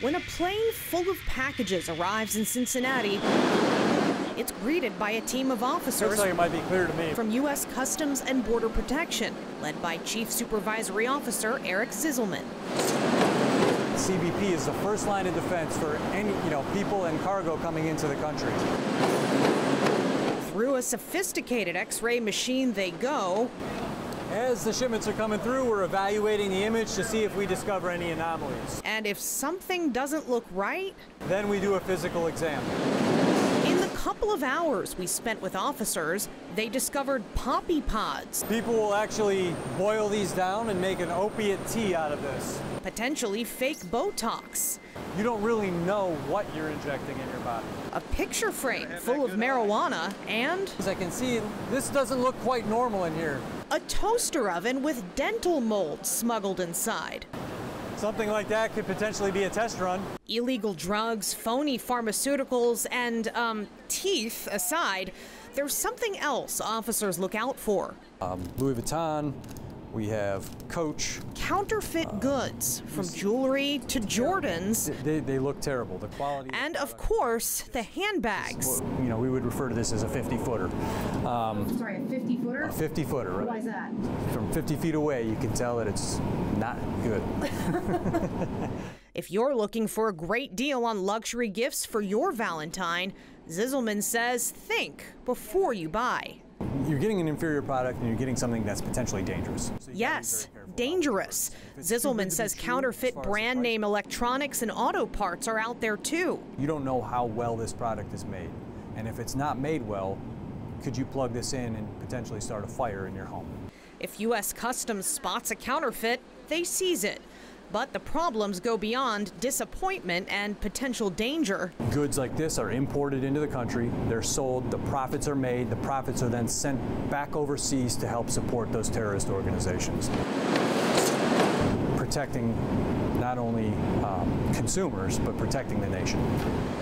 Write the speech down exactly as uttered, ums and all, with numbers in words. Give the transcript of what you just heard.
When a plane full of packages arrives in Cincinnati, it's greeted by a team of officers so you might be clear to me. From U S Customs and Border Protection, led by Chief Supervisory Officer Eric Sizelman. C B P is the first line of defense for any, you know, people and cargo coming into the country. Through a sophisticated X-ray machine they go. As the shipments are coming through, we're evaluating the image to see if we discover any anomalies. And if something doesn't look right, then we do a physical exam. In the couple of hours we spent with officers, they discovered poppy pods. People will actually boil these down and make an opiate tea out of this. Potentially fake Botox. You don't really know what you're injecting in your body. A picture frame full of marijuana and... As I can see, this doesn't look quite normal in here. A toaster oven with dental mold smuggled inside. Something like that could potentially be a test run. Illegal drugs, phony pharmaceuticals, and um, teeth aside, there's something else officers look out for. Um, Louis Vuitton. We have Coach. Counterfeit uh, goods, from jewelry to Jordans. They, they look terrible. The quality. And of course, the handbags. Well, you know, we would refer to this as a fifty footer. Um, Sorry, a fifty footer? A fifty footer, right? Why is that? From fifty feet away, you can tell that it's not good. If you're looking for a great deal on luxury gifts for your Valentine, Sizelman says think before you buy. You're getting an inferior product and you're getting something that's potentially dangerous. So yes, dangerous. Sizelman says counterfeit brand name electronics and auto parts are out there too. You don't know how well this product is made. And if it's not made well, could you plug this in and potentially start a fire in your home? If U S Customs spots a counterfeit, they seize it. But the problems go beyond disappointment and potential danger. Goods like this are imported into the country, they're sold, the profits are made, the profits are then sent back overseas to help support those terrorist organizations. Protecting not only um, consumers, but protecting the nation.